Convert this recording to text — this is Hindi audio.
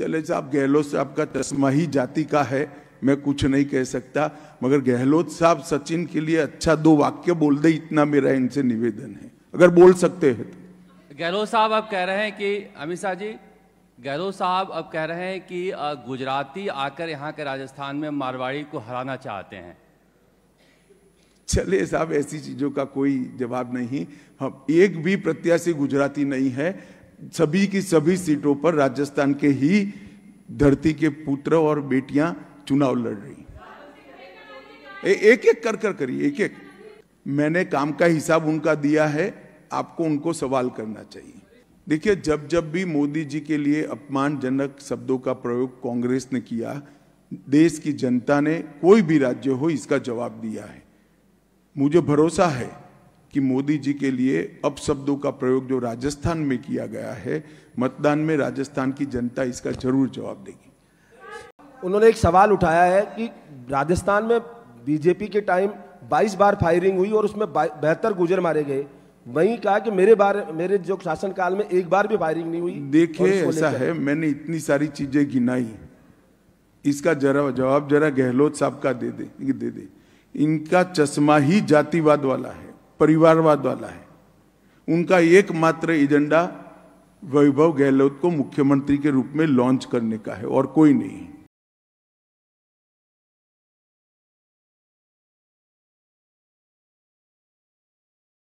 चले साहब, गहलोत साहब का चश्मा ही जाति का है, मैं कुछ नहीं कह सकता, मगर गहलोत साहब सचिन के लिए अच्छा दो वाक्य बोल दे, इतना मेरा इनसे निवेदन है, अगर बोल सकते हैं तो। गहलोत साहब अब कह रहे हैं कि अमित शाह जी, गहलोत साहब अब कह रहे हैं कि गुजराती आकर यहाँ के राजस्थान में मारवाड़ी को हराना चाहते हैं। चले साहब, ऐसी चीजों का कोई जवाब नहीं। हम एक भी प्रत्याशी गुजराती नहीं है, सभी की सभी सीटों पर राजस्थान के ही धरती के पुत्र और बेटियां चुनाव लड़ रही। एक एक कर कर करिए, एक एक। मैंने काम का हिसाब उनका दिया है, आपको उनको सवाल करना चाहिए। देखिए, जब जब भी मोदी जी के लिए अपमानजनक शब्दों का प्रयोग कांग्रेस ने किया, देश की जनता ने, कोई भी राज्य हो, इसका जवाब दिया है। मुझे भरोसा है कि मोदी जी के लिए अपशब्दों का प्रयोग जो राजस्थान में किया गया है, मतदान में राजस्थान की जनता इसका जरूर जवाब देगी। उन्होंने एक सवाल उठाया है कि राजस्थान में बीजेपी के टाइम 22 बार फायरिंग हुई और उसमें 72 गुजर मारे गए, वहीं कहा कि मेरे जो शासनकाल में एक बार भी फायरिंग नहीं हुई। देखिए, ऐसा है, मैंने इतनी सारी चीजें गिनाई, इसका जवाब जरा गहलोत साहब का दे दे। इनका चश्मा ही जातिवाद वाला है, परिवारवाद वाला है। उनका एकमात्र एजेंडा वैभव गहलोत को मुख्यमंत्री के रूप में लॉन्च करने का है और कोई नहीं है।